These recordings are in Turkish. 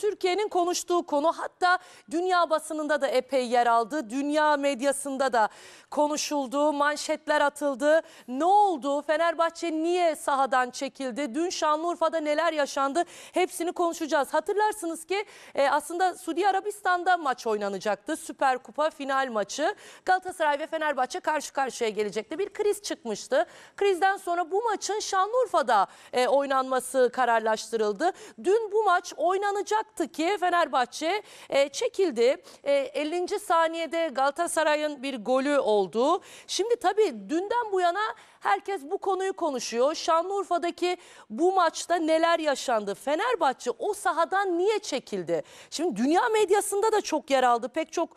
Türkiye'nin konuştuğu konu, hatta dünya basınında da epey yer aldı. Dünya medyasında da konuşuldu, manşetler atıldı. Ne oldu? Fenerbahçe niye sahadan çekildi? Dün Şanlıurfa'da neler yaşandı? Hepsini konuşacağız. Hatırlarsınız ki aslında Suudi Arabistan'da maç oynanacaktı. Süper Kupa final maçı. Galatasaray ve Fenerbahçe karşı karşıya gelecekti. Bir kriz çıkmıştı. Krizden sonra bu maçın Şanlıurfa'da oynanması kararlaştırıldı. Dün bu maç oynanacaktı ki Fenerbahçe çekildi. 50. saniyede Galatasaray'ın bir golü oldu. Şimdi tabii dünden bu yana herkes bu konuyu konuşuyor. Şanlıurfa'daki bu maçta neler yaşandı? Fenerbahçe o sahadan niye çekildi? Şimdi dünya medyasında da çok yer aldı. Pek çok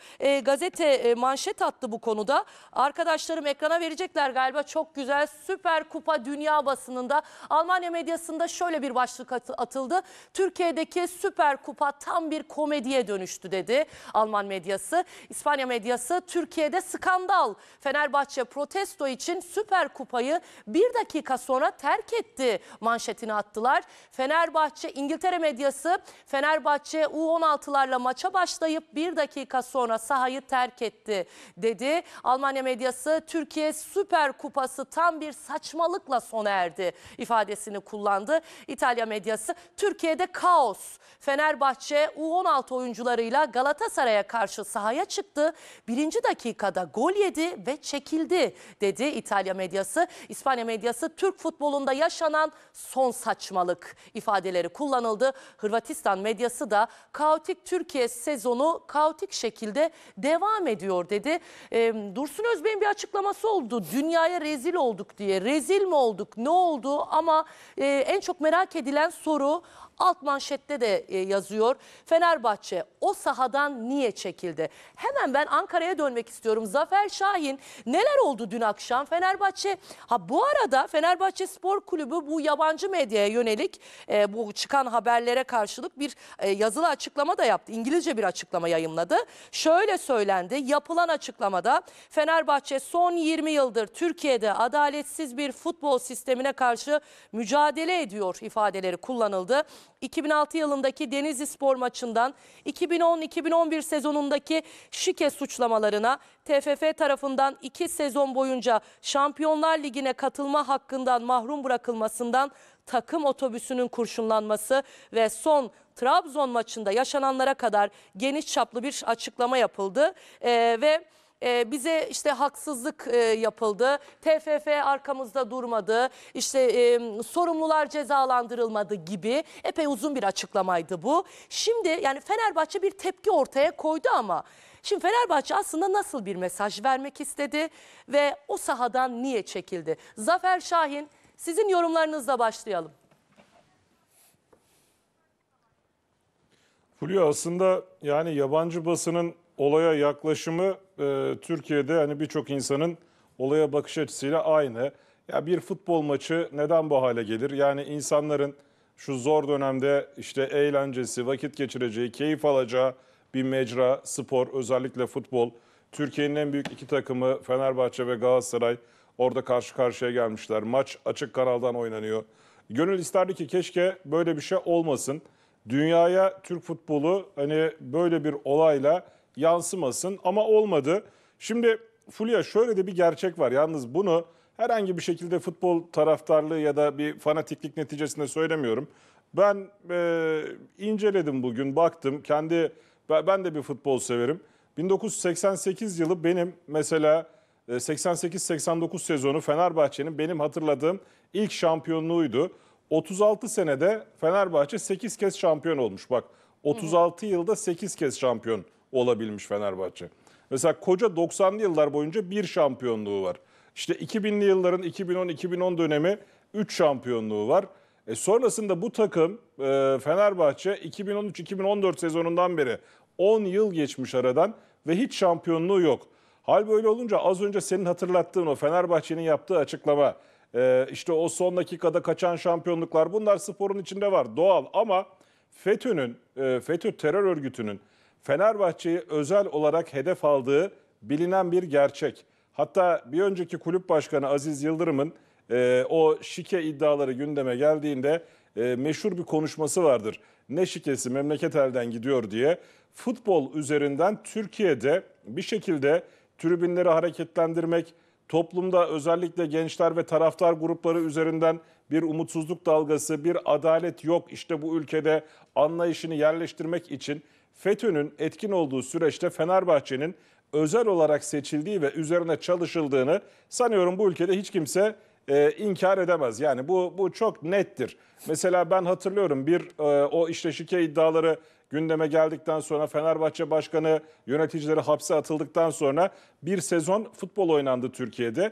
gazete manşet attı bu konuda. Arkadaşlarım ekrana verecekler galiba, çok güzel. Süper Kupa dünya basınında, Almanya medyasında şöyle bir başlık atıldı. Türkiye'deki Süper Kupa tam bir komediye dönüştü dedi Alman medyası. İspanya medyası, Türkiye'de skandal. Fenerbahçe protesto için Süper Kupa kupayı bir dakika sonra terk etti manşetini attılar. Fenerbahçe, İngiltere medyası, Fenerbahçe U16'larla maça başlayıp bir dakika sonra sahayı terk etti dedi. Almanya medyası, Türkiye Süper Kupası tam bir saçmalıkla sona erdi ifadesini kullandı. İtalya medyası, Türkiye'de kaos. Fenerbahçe U16 oyuncularıyla Galatasaray'a karşı sahaya çıktı. 1. dakikada gol yedi ve çekildi dedi İtalya medyası. İspanya medyası, Türk futbolunda yaşanan son saçmalık ifadeleri kullanıldı. Hırvatistan medyası da kaotik Türkiye sezonu kaotik şekilde devam ediyor dedi. Dursun Özbey'in bir açıklaması oldu. Dünyaya rezil olduk diye. Rezil mi olduk? Ne oldu? Ama en çok merak edilen soru alt manşette de yazıyor. Fenerbahçe o sahadan niye çekildi? Hemen ben Ankara'ya dönmek istiyorum. Zafer Şahin, neler oldu dün akşam? Fenerbahçe, bu arada Fenerbahçe Spor Kulübü bu yabancı medyaya yönelik bu çıkan haberlere karşılık bir yazılı açıklama da yaptı. İngilizce bir açıklama yayımladı. Şöyle söylendi. Yapılan açıklamada Fenerbahçe son 20 yıldır Türkiye'de adaletsiz bir futbol sistemine karşı mücadele ediyor ifadeleri kullanıldı. 2006 yılındaki Denizlispor maçından 2010-2011 sezonundaki şike suçlamalarına, TFF tarafından 2 sezon boyunca Şampiyonlar Ligi'ne katılma hakkından mahrum bırakılmasından takım otobüsünün kurşunlanması ve son Trabzon maçında yaşananlara kadar geniş çaplı bir açıklama yapıldı ve bize işte haksızlık yapıldı, TFF arkamızda durmadı, işte sorumlular cezalandırılmadı gibi epey uzun bir açıklamaydı bu. Şimdi yani Fenerbahçe bir tepki ortaya koydu ama şimdi Fenerbahçe aslında nasıl bir mesaj vermek istedi ve o sahadan niye çekildi? Zafer Şahin, sizin yorumlarınızla başlayalım. Fulya, aslında yani yabancı basının olaya yaklaşımı Türkiye'de hani birçok insanın olaya bakış açısıyla aynı. Ya bir futbol maçı neden bu hale gelir? Yani insanların şu zor dönemde işte eğlencesi, vakit geçireceği, keyif alacağı bir mecra, spor, özellikle futbol. Türkiye'nin en büyük iki takımı Fenerbahçe ve Galatasaray orada karşı karşıya gelmişler. Maç açık kanaldan oynanıyor. Gönül isterdi ki keşke böyle bir şey olmasın. Dünyaya Türk futbolu hani böyle bir olayla yansımasın, ama olmadı. Şimdi Fulya, şöyle de bir gerçek var. Yalnız bunu herhangi bir şekilde futbol taraftarlığı ya da bir fanatiklik neticesinde söylemiyorum. Ben inceledim bugün, baktım. Ben de bir futbol severim. 1988 yılı benim mesela 88-89 sezonu Fenerbahçe'nin benim hatırladığım ilk şampiyonluğuydu. 36 senede Fenerbahçe 8 kez şampiyon olmuş. Bak, 36 yılda 8 kez şampiyon olabilmiş Fenerbahçe. Mesela koca 90'lı yıllar boyunca bir şampiyonluğu var. İşte 2000'li yılların 2010-2010 dönemi 3 şampiyonluğu var. Sonrasında bu takım Fenerbahçe 2013-2014 sezonundan beri 10 yıl geçmiş aradan ve hiç şampiyonluğu yok. Hal böyle olunca az önce senin hatırlattığın o Fenerbahçe'nin yaptığı açıklama, işte o son dakikada kaçan şampiyonluklar, bunlar sporun içinde var, doğal, ama FETÖ terör örgütünün Fenerbahçe'yi özel olarak hedef aldığı bilinen bir gerçek. Hatta bir önceki kulüp başkanı Aziz Yıldırım'ın o şike iddiaları gündeme geldiğinde meşhur bir konuşması vardır. ne şikesi memleket elden gidiyor diye futbol üzerinden Türkiye'de bir şekilde tribünleri hareketlendirmek, toplumda özellikle gençler ve taraftar grupları üzerinden bir umutsuzluk dalgası, bir adalet yok işte bu ülkede anlayışını yerleştirmek için FETÖ'nün etkin olduğu süreçte Fenerbahçe'nin özel olarak seçildiği ve üzerine çalışıldığını sanıyorum bu ülkede hiç kimse inkar edemez. Yani bu çok nettir. Mesela ben hatırlıyorum o işte şike iddiaları gündeme geldikten sonra Fenerbahçe Başkanı yöneticileri hapse atıldıktan sonra bir sezon futbol oynandı Türkiye'de.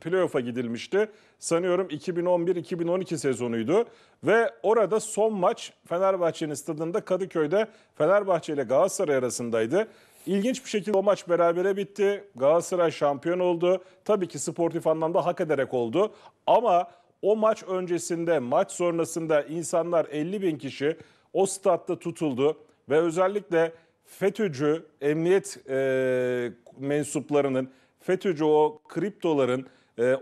Playoff'a gidilmişti. Sanıyorum 2011-2012 sezonuydu. Ve orada son maç Fenerbahçe'nin stadında Kadıköy'de Fenerbahçe ile Galatasaray arasındaydı. İlginç bir şekilde o maç berabere bitti. Galatasaray şampiyon oldu. Tabii ki sportif anlamda hak ederek oldu. Ama o maç öncesinde, maç sonrasında insanlar 50.000 kişi o statta tutuldu. Ve özellikle FETÖ'cü emniyet mensuplarının, FETÖ'cü o kriptoların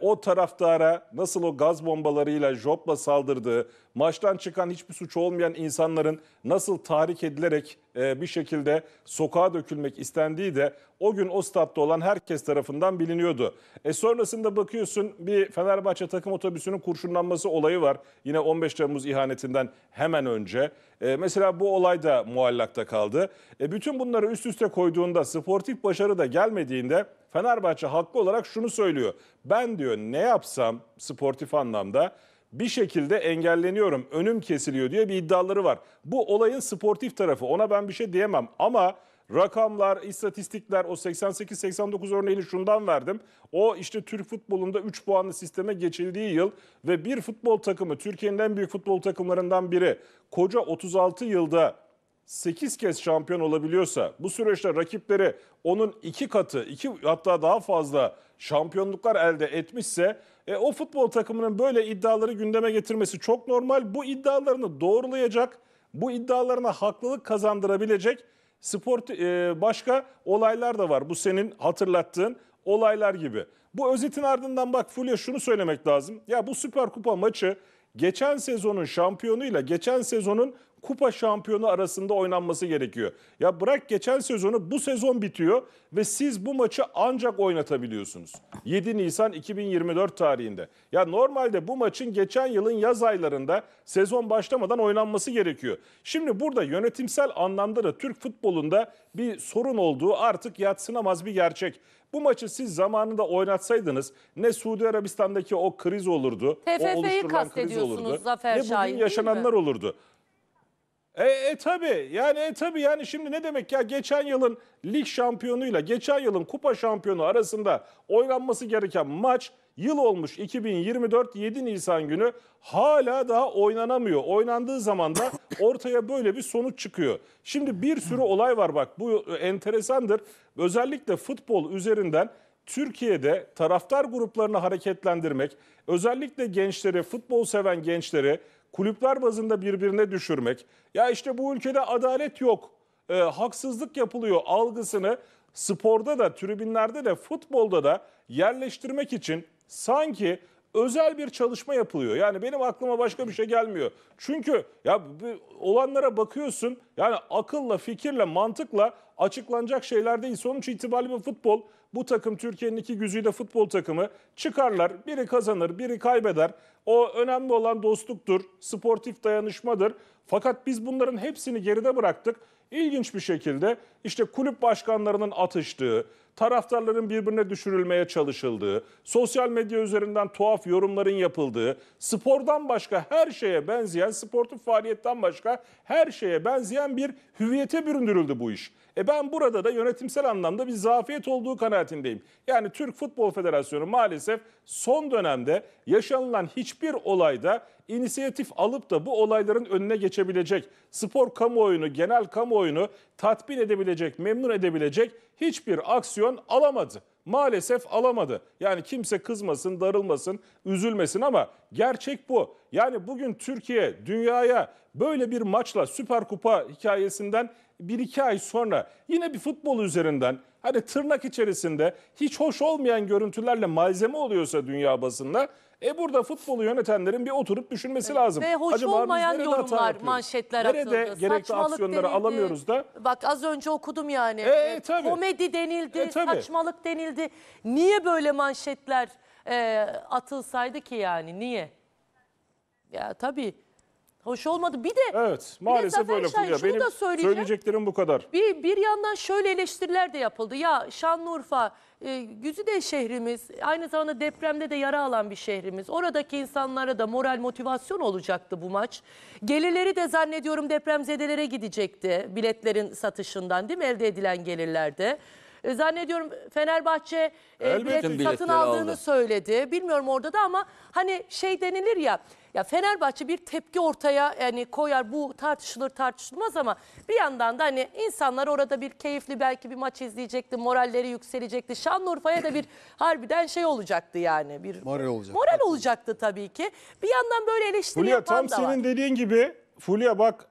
o taraftara nasıl o gaz bombalarıyla, jopla saldırdığı, maçtan çıkan hiçbir suç olmayan insanların nasıl tahrik edilerek bir şekilde sokağa dökülmek istendiği de o gün o statta olan herkes tarafından biliniyordu. Sonrasında bakıyorsun bir Fenerbahçe takım otobüsünün kurşunlanması olayı var. Yine 15 Temmuz ihanetinden hemen önce. Mesela bu olay da muallakta kaldı. Bütün bunları üst üste koyduğunda, sportif başarı da gelmediğinde Fenerbahçe haklı olarak şunu söylüyor. Ben diyor ne yapsam sportif anlamda bir şekilde engelleniyorum, önüm kesiliyor diye bir iddiaları var. Bu olayın sportif tarafı, ona ben bir şey diyemem ama rakamlar, istatistikler, o 88-89 örneğini şundan verdim. O işte Türk futbolunda 3 puanlı sisteme geçildiği yıl ve bir futbol takımı, Türkiye'nin en büyük futbol takımlarından biri, koca 36 yılda 8 kez şampiyon olabiliyorsa, bu süreçte rakipleri onun 2 katı, 2 hatta daha fazla şampiyonluklar elde etmişse o futbol takımının böyle iddiaları gündeme getirmesi çok normal. Bu iddialarını doğrulayacak, bu iddialarına haklılık kazandırabilecek başka olaylar da var. Bu senin hatırlattığın olaylar gibi. Bu özetin ardından bak Fulya şunu söylemek lazım. Ya bu Süper Kupa maçı geçen sezonun şampiyonuyla geçen sezonun kupa şampiyonu arasında oynanması gerekiyor. Ya bırak geçen sezonu, bu sezon bitiyor ve siz bu maçı ancak oynatabiliyorsunuz. 7 Nisan 2024 tarihinde. Ya normalde bu maçın geçen yılın yaz aylarında sezon başlamadan oynanması gerekiyor. Şimdi burada yönetimsel anlamda da Türk futbolunda bir sorun olduğu artık yadsınamaz bir gerçek. Bu maçı siz zamanında oynatsaydınız ne Suudi Arabistan'daki o kriz olurdu, TFF'yi o oluşturulan kriz olurdu, Zafer ne bugün yaşananlar olurdu. Tabii yani şimdi ne demek ya geçen yılın lig şampiyonuyla geçen yılın kupa şampiyonu arasında oynanması gereken maç yıl olmuş 2024 7 Nisan günü hala daha oynanamıyor. Oynandığı zaman da ortaya böyle bir sonuç çıkıyor. Şimdi bir sürü olay var bak bu enteresandır. Özellikle futbol üzerinden Türkiye'de taraftar gruplarını hareketlendirmek, özellikle gençleri, futbol seven gençleri kulüpler bazında birbirine düşürmek, ya işte bu ülkede adalet yok, haksızlık yapılıyor algısını sporda da, tribünlerde de, futbolda da yerleştirmek için sanki özel bir çalışma yapılıyor. Yani benim aklıma başka bir şey gelmiyor. Çünkü ya olanlara bakıyorsun, yani akılla, fikirle, mantıkla açıklanacak şeyler değil. Sonuç itibariyle futbol, bu takım Türkiye'nin iki güzide futbol takımı çıkarlar. Biri kazanır, biri kaybeder. O önemli olan dostluktur, sportif dayanışmadır. Fakat biz bunların hepsini geride bıraktık. İlginç bir şekilde işte kulüp başkanlarının atıştığı, taraftarların birbirine düşürülmeye çalışıldığı, sosyal medya üzerinden tuhaf yorumların yapıldığı, spordan başka her şeye benzeyen, sportif faaliyetten başka her şeye benzeyen bir hüviyete büründürüldü bu iş. Ben burada da yönetimsel anlamda bir zafiyet olduğu kanaatindeyim. Yani Türk Futbol Federasyonu maalesef son dönemde yaşanılan hiçbir olayda inisiyatif alıp da bu olayların önüne geçebilecek, spor kamuoyunu, genel kamuoyunu tatmin edebilecek, memnun edebilecek hiçbir aksiyon alamadı. Maalesef alamadı. Yani kimse kızmasın, darılmasın, üzülmesin ama gerçek bu. Yani bugün Türkiye dünyaya böyle bir maçla Süper Kupa hikayesinden 1-2 ay sonra yine bir futbol üzerinden hani tırnak içerisinde hiç hoş olmayan görüntülerle malzeme oluyorsa dünya basında burada futbolu yönetenlerin bir oturup düşünmesi lazım. Ve hoş acaba olmayan yorumlar, manşetler atıldı. Nerede gerekli aksiyonları denildi, alamıyoruz da. Bak az önce okudum yani. Komedi denildi, saçmalık denildi. Niye böyle manşetler atılsaydı ki yani? Niye? Ya tabii. Hoş olmadı. Bir de evet, maalesef böyle oluyor. Benim da söyleyeceklerim bu kadar. Bir yandan şöyle eleştiriler de yapıldı. Ya Şanlıurfa Güzide şehrimiz, aynı zamanda depremde de yara alan bir şehrimiz. Oradaki insanlara da moral motivasyon olacaktı bu maç. Gelirleri de zannediyorum depremzedelere gidecekti. Biletlerin satışından değil mi? Elde edilen gelirlerde. Zannediyorum Fenerbahçe bilet satın aldığını söyledi. Bilmiyorum orada da ama hani şey denilir ya. Ya Fenerbahçe bir tepki ortaya yani koyar, bu tartışılır tartışılmaz ama bir yandan da hani insanlar orada bir keyifli belki bir maç izleyecekti, moralleri yükselecekti. Şanlıurfa'ya da bir harbiden şey olacaktı yani. Bir moral olacaktı. Moral olacaktı tabii ki. Bir yandan böyle eleştiri yapan da var. Fulya tam senin dediğin gibi. Fulya bak.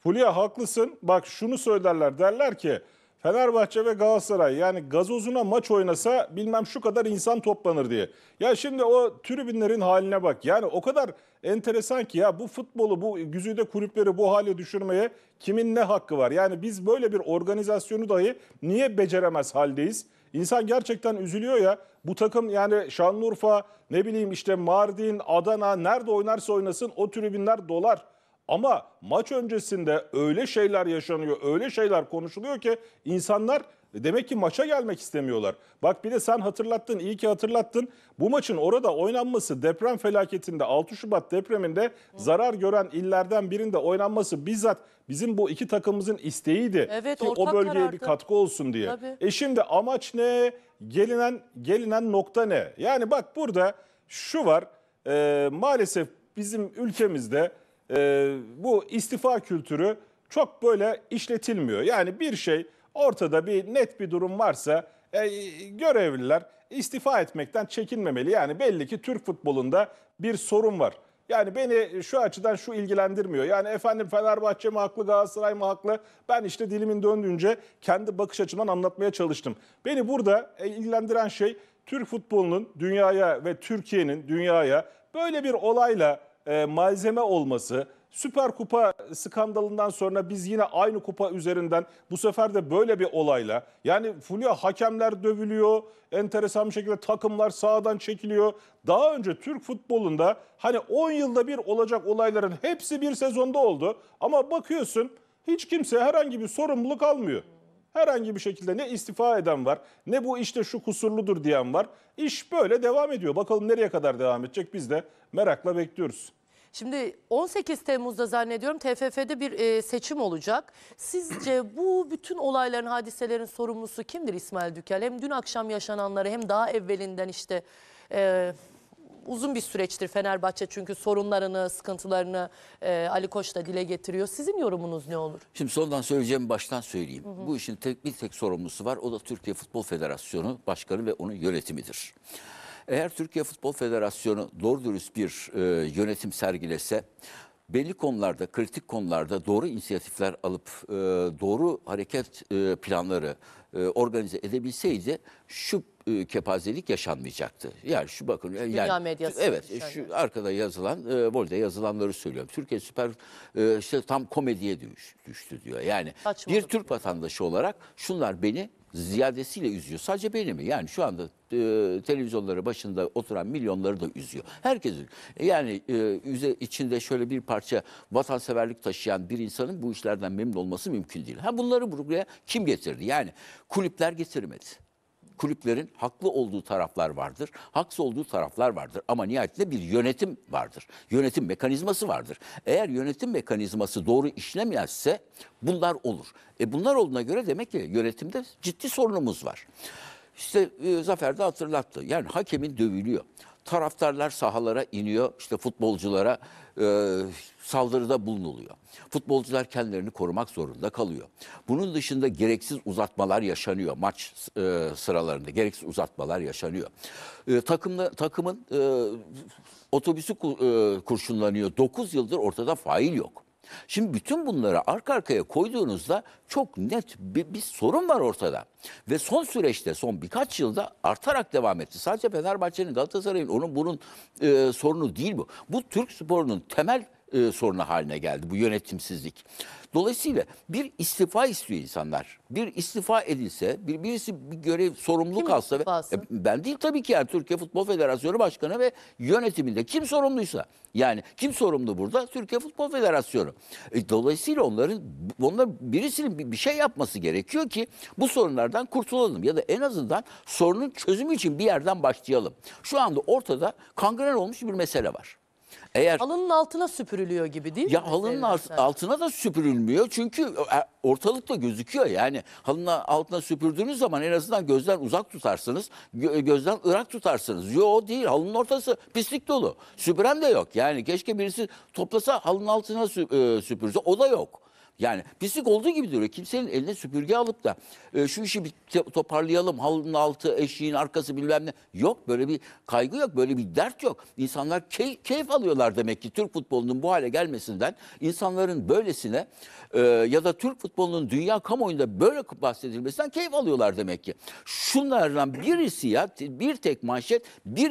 Fulya haklısın. Bak şunu söylerler, derler ki Fenerbahçe ve Galatasaray yani gazozuna maç oynasa bilmem şu kadar insan toplanır diye. Ya şimdi o tribünlerin haline bak. Yani o kadar enteresan ki ya bu futbolu, bu güzide kulüpleri bu hale düşürmeye kimin ne hakkı var? Yani biz böyle bir organizasyonu dahi niye beceremez haldeyiz? İnsan gerçekten üzülüyor ya. Bu takım yani Şanlıurfa, ne bileyim işte Mardin, Adana nerede oynarsa oynasın o tribünler dolar. Ama maç öncesinde öyle şeyler yaşanıyor, öyle şeyler konuşuluyor ki insanlar demek ki maça gelmek istemiyorlar. Bak bir de sen hatırlattın, iyi ki hatırlattın. Bu maçın orada oynanması deprem felaketinde 6 Şubat depreminde zarar gören illerden birinde oynanması bizzat bizim bu iki takımımızın isteğiydi. Evet, ki o bölgeye bir katkı olsun diye. Tabii. Şimdi amaç ne? Gelinen nokta ne? Yani bak burada şu var. Maalesef bizim ülkemizde bu istifa kültürü çok böyle işletilmiyor. Yani bir şey ortada bir net bir durum varsa görevliler istifa etmekten çekinmemeli. Yani belli ki Türk futbolunda bir sorun var. Yani beni şu açıdan şu ilgilendirmiyor. Yani efendim Fenerbahçe mi haklı, Galatasaray mı haklı? Ben işte dilimin döndüğünce kendi bakış açımdan anlatmaya çalıştım. Beni burada ilgilendiren şey Türk futbolunun dünyaya ve Türkiye'nin dünyaya böyle bir olayla malzeme olması, Süper Kupa skandalından sonra biz yine aynı kupa üzerinden bu sefer de böyle bir olayla yani Fulya hakemler dövülüyor, enteresan bir şekilde takımlar sahadan çekiliyor. Daha önce Türk futbolunda hani 10 yılda bir olacak olayların hepsi bir sezonda oldu ama bakıyorsun hiç kimse herhangi bir sorumluluk almıyor. Herhangi bir şekilde ne istifa eden var, ne bu işte şu kusurludur diyen var. İş böyle devam ediyor. Bakalım nereye kadar devam edecek, biz de merakla bekliyoruz. Şimdi 18 Temmuz'da zannediyorum TFF'de bir seçim olacak. Sizce bu bütün olayların, hadiselerin sorumlusu kimdir İsmail Dükel? Hem dün akşam yaşananları hem daha evvelinden işte uzun bir süreçtir Fenerbahçe çünkü sorunlarını, sıkıntılarını Ali Koç da dile getiriyor. Sizin yorumunuz ne olur? Şimdi sondan söyleyeceğimi baştan söyleyeyim. Hı hı. Bu işin bir tek sorumlusu var. O da Türkiye Futbol Federasyonu Başkanı ve onun yönetimidir. Eğer Türkiye Futbol Federasyonu doğru dürüst bir yönetim sergilese, belli konularda, kritik konularda doğru inisiyatifler alıp doğru hareket planları organize edebilseydi şu kepazelik yaşanmayacaktı. Yani şu bakın. Yani, evet şu arkada yazılan, Vol'de yazılanları söylüyorum. Türkiye süper işte tam komediye düştü diyor. Yani saçmalık. Bir Türk vatandaşı olarak şunlar beni ziyadesiyle üzüyor. Sadece beni mi? Yani şu anda televizyonları başında oturan milyonları da üzüyor. Herkesin yani içinde şöyle bir parça vatanseverlik taşıyan bir insanın bu işlerden memnun olması mümkün değil. Ha bunları buraya kim getirdi? Yani kulüpler getirmedi. Kulüplerin haklı olduğu taraflar vardır, haksız olduğu taraflar vardır ama nihayetinde bir yönetim vardır. Yönetim mekanizması vardır. Eğer yönetim mekanizması doğru işlemezse bunlar olur. Bunlar olduğuna göre demek ki yönetimde ciddi sorunumuz var. İşte Zafer de hatırlattı. Yani hakemin dövülüyor. Taraftarlar sahalara iniyor, işte futbolculara saldırıda bulunuluyor. Futbolcular kendilerini korumak zorunda kalıyor. Bunun dışında gereksiz uzatmalar yaşanıyor maç sıralarında. Gereksiz uzatmalar yaşanıyor. Takımın otobüsü kurşunlanıyor. 9 yıldır ortada fail yok. Şimdi bütün bunları arka arkaya koyduğunuzda çok net bir sorun var ortada. Ve son süreçte, son birkaç yılda artarak devam etti. Sadece Fenerbahçe'nin, Galatasaray'ın, onun bunun sorunu değil bu. Bu Türk sporunun temel sorunu haline geldi bu yönetimsizlik. Dolayısıyla bir istifa istiyor insanlar. Bir istifa edilse, birisi bir görev sorumluluk kim alsa. Ben değil tabii ki, yani Türkiye Futbol Federasyonu Başkanı ve yönetiminde kim sorumluysa. Yani kim sorumlu burada? Türkiye Futbol Federasyonu. Dolayısıyla onların birisinin bir şey yapması gerekiyor ki bu sorunlardan kurtulalım. Ya da en azından sorunun çözümü için bir yerden başlayalım. Şu anda ortada kangren olmuş bir mesele var. Halının altına süpürülüyor gibi değil mi? Ya halının altına da süpürülmüyor çünkü ortalıkta gözüküyor. Yani halının altına süpürdüğünüz zaman en azından gözden uzak tutarsınız, gözden ırak tutarsınız. Yo değil, halının ortası pislik dolu. Süpüren de yok. Yani keşke birisi toplasa, halının altına süpürse, o da yok. Yani pislik olduğu gibi duruyor. Kimsenin eline süpürge alıp da şu işi bir toparlayalım, halının altı, eşiğin arkası bilmem ne. Yok, böyle bir kaygı yok, böyle bir dert yok. İnsanlar keyif alıyorlar demek ki Türk futbolunun bu hale gelmesinden. İnsanların böylesine ya da Türk futbolunun dünya kamuoyunda böyle bahsedilmesinden keyif alıyorlar demek ki. Şunlardan birisi, ya bir tek manşet bir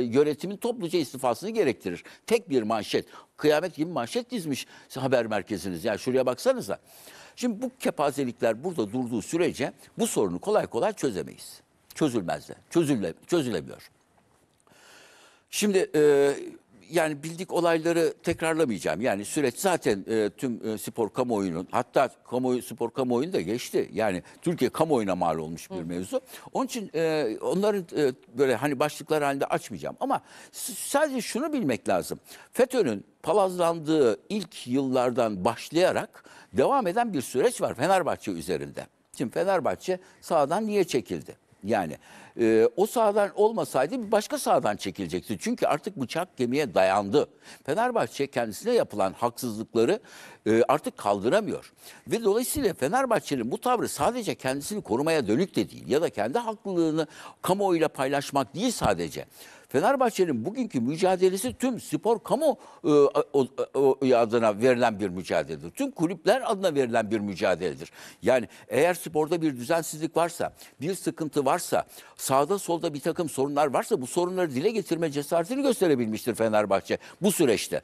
yönetimin topluca istifasını gerektirir. Tek bir manşet. Kıyamet gibi manşet dizmiş haber merkeziniz. Yani şuraya baksanıza. Şimdi bu kepazelikler burada durduğu sürece bu sorunu kolay kolay çözemeyiz. Çözülmez de. Çözülemiyor. Şimdi yani bildik olayları tekrarlamayacağım. Yani süreç zaten tüm spor kamuoyunun, hatta spor kamuoyunu da geçti. Yani Türkiye kamuoyuna mal olmuş bir mevzu. Onun için onların böyle hani başlıklar halinde açmayacağım. Ama sadece şunu bilmek lazım. FETÖ'nün palazlandığı ilk yıllardan başlayarak devam eden bir süreç var Fenerbahçe üzerinde. Şimdi Fenerbahçe sahadan niye çekildi? Yani o sahadan olmasaydı bir başka sahadan çekilecekti. Çünkü artık bıçak gemiye dayandı. Fenerbahçe kendisine yapılan haksızlıkları artık kaldıramıyor. Ve dolayısıyla Fenerbahçe'nin bu tavrı sadece kendisini korumaya dönük de değil. Ya da kendi haklılığını kamuoyuyla paylaşmak değil sadece. Fenerbahçe'nin bugünkü mücadelesi tüm spor kamu adına verilen bir mücadeledir. Tüm kulüpler adına verilen bir mücadeledir. Yani eğer sporda bir düzensizlik varsa, bir sıkıntı varsa, sağda solda bir takım sorunlar varsa bu sorunları dile getirme cesaretini gösterebilmiştir Fenerbahçe bu süreçte.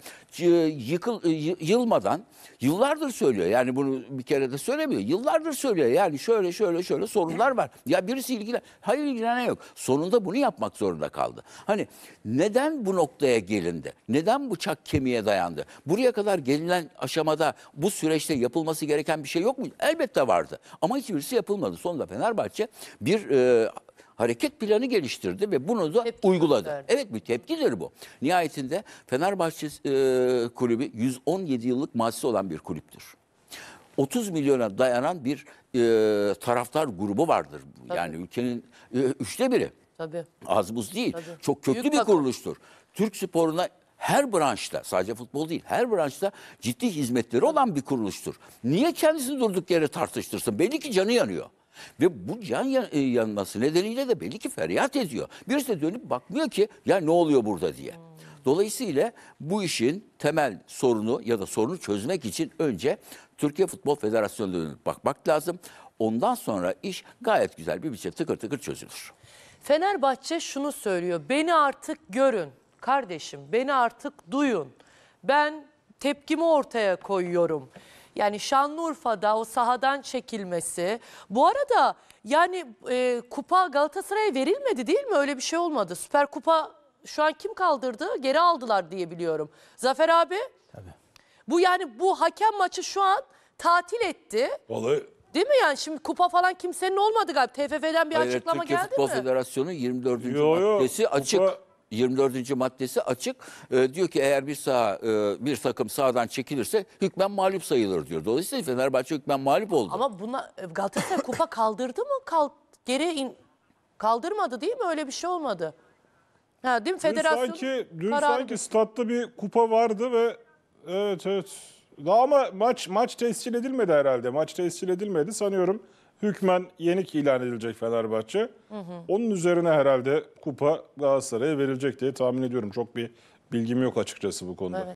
Yılmadan, yıllardır söylüyor. Yani bunu bir kere de söylemiyor. Yıllardır söylüyor. Yani şöyle sorunlar var. Ya birisi ilgilen. Hayır, ilgilenen yok. Sonunda bunu yapmak zorunda kaldı. Hani neden bu noktaya gelindi? Neden bıçak kemiğe dayandı? Buraya kadar gelinen aşamada bu süreçte yapılması gereken bir şey yok mu? Elbette vardı. Ama hiçbirisi yapılmadı. Sonunda Fenerbahçe bir hareket planı geliştirdi ve bunu da tepki uyguladı. Verdi. Evet, bir tepkidir bu. Nihayetinde Fenerbahçe kulübü 117 yıllık mazisi olan bir kulüptür. 30 milyona dayanan bir taraftar grubu vardır. Tabii. Yani ülkenin 1/3'ü. Tabii. Az buz değil. Tabii. Çok köklü büyük bir kuruluştur. Türk sporuna her branşta, sadece futbol değil, her branşta ciddi hizmetleri olan bir kuruluştur. Niye kendisini durduk yere tartıştırsın? Belli ki canı yanıyor. Ve bu can yanması nedeniyle de belli ki feryat ediyor. Birisi de dönüp bakmıyor ki ya ne oluyor burada diye. Dolayısıyla bu işin temel sorunu ya da sorunu çözmek için önce Türkiye Futbol Federasyonu'na dönüp bakmak lazım. Ondan sonra iş gayet güzel bir biçimde tıkır tıkır çözülür. Fenerbahçe şunu söylüyor: beni artık görün kardeşim, beni artık duyun. Ben tepkimi ortaya koyuyorum. Yani Şanlıurfa'da o sahadan çekilmesi. Bu arada yani kupa Galatasaray'a verilmedi değil mi? Öyle bir şey olmadı. Süper Kupa şu an kim kaldırdı? Geri aldılar diye biliyorum. Zafer abi. Tabii. Bu yani bu hakem maçı şu an tatil etti. Vallahi. Değil mi yani? Şimdi kupa falan kimsenin olmadı galiba. TFF'den bir açıklama Türkiye geldi mi? Türkiye Futbol Federasyonu 24. maddesi açık. 24. maddesi açık. Diyor ki eğer bir takım sahadan çekilirse hükmen mağlup sayılır diyor. Dolayısıyla Fenerbahçe hükmen mağlup oldu. Ama buna Galatasaray kupa kaldırdı mı? Kaldırmadı değil mi? Öyle bir şey olmadı. Ha, değil mi? Federasyon dün sanki statta bir kupa vardı ve evet. Daha ama maç tescil edilmedi herhalde. Maç tescil edilmedi sanıyorum. Hükmen yenik ilan edilecek Fenerbahçe. Onun üzerine herhalde kupa Galatasaray'a verilecek diye tahmin ediyorum. Çok bir bilgim yok açıkçası bu konuda. Evet.